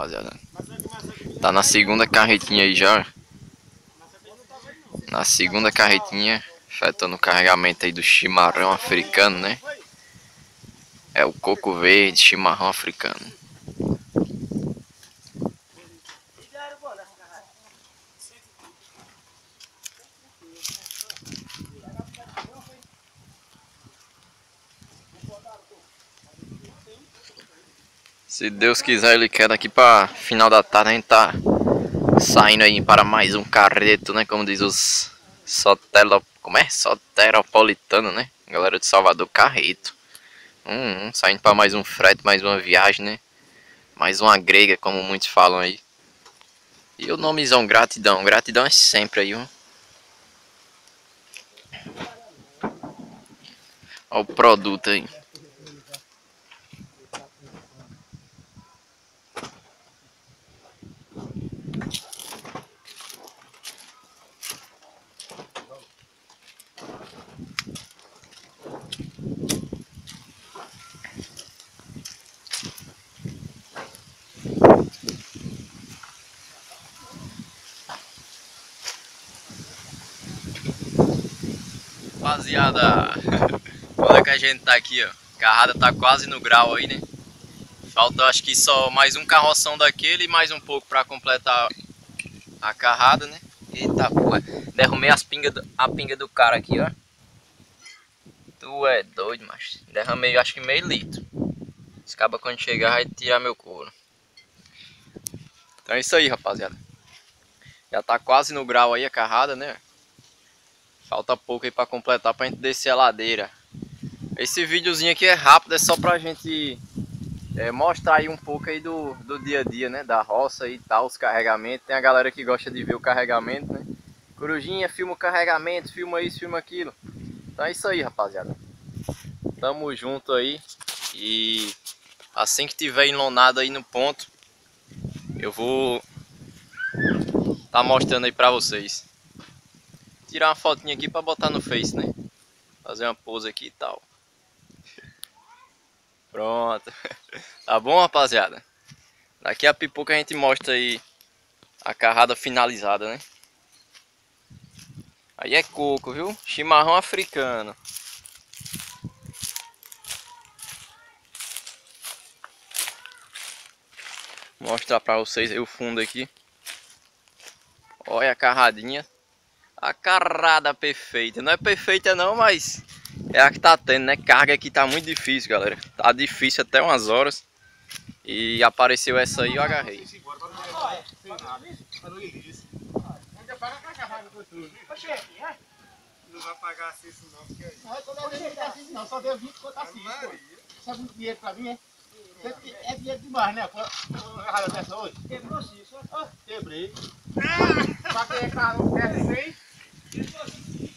rapaziada. Tá na segunda carretinha aí já. Na segunda carretinha, faltando o carregamento aí do chimarrão africano, né? É o coco verde, chimarrão africano. Se Deus quiser, ele quer daqui pra final da tarde a gente tá saindo aí para mais um carreto, né? Como diz os soteropolitano, né? Galera de Salvador, carreto. Saindo para mais um frete, mais uma viagem, né? Mais uma grega, como muitos falam aí. E o nomezão, gratidão. Gratidão é sempre aí, ó. Olha o produto aí. Rapaziada, olha que a gente tá aqui, ó. A carrada tá quase no grau aí, né? Falta acho que só mais um carroção daquele e mais um pouco pra completar a carrada, né? Eita porra, derramei as pingas a pinga do cara aqui, ó. Tu é doido, macho. Derramei acho que meio litro. Esse caba quando chegar vai tirar meu couro. Então é isso aí, rapaziada. Já tá quase no grau aí a carrada, né? Falta pouco aí pra completar, pra gente descer a ladeira. Esse videozinho aqui é rápido, é só pra gente mostrar aí um pouco aí do dia a dia, né? Da roça e tal, os carregamentos. Tem a galera que gosta de ver o carregamento, né? Corujinha, filma o carregamento, filma isso, filma aquilo. Então é isso aí, rapaziada. Tamo junto aí. E assim que tiver enlonado aí no ponto, eu vou tá mostrando aí pra vocês. Tirar uma fotinha aqui pra botar no Face, né? Fazer uma pose aqui e tal. Pronto. Tá bom, rapaziada? Daqui a pouco a gente mostra aí a carrada finalizada, né? Aí é coco, viu? Chimarrão africano. Vou mostrar pra vocês aí o fundo aqui. Olha a carradinha. A carrada perfeita, não é perfeita não, mas é a que tá tendo, né? Carga aqui tá muito difícil, galera. Tá difícil até umas horas. E apareceu essa aí, eu agarrei. Não vai pagar acesso não, porque aí. Não, só deu 20 conto assim. Sabe muito dinheiro pra mim, é? É dinheiro demais, né? Uma carrada dessa hoje? Quebrou sim, só. Quebrei. Pra quem é carro, é 100.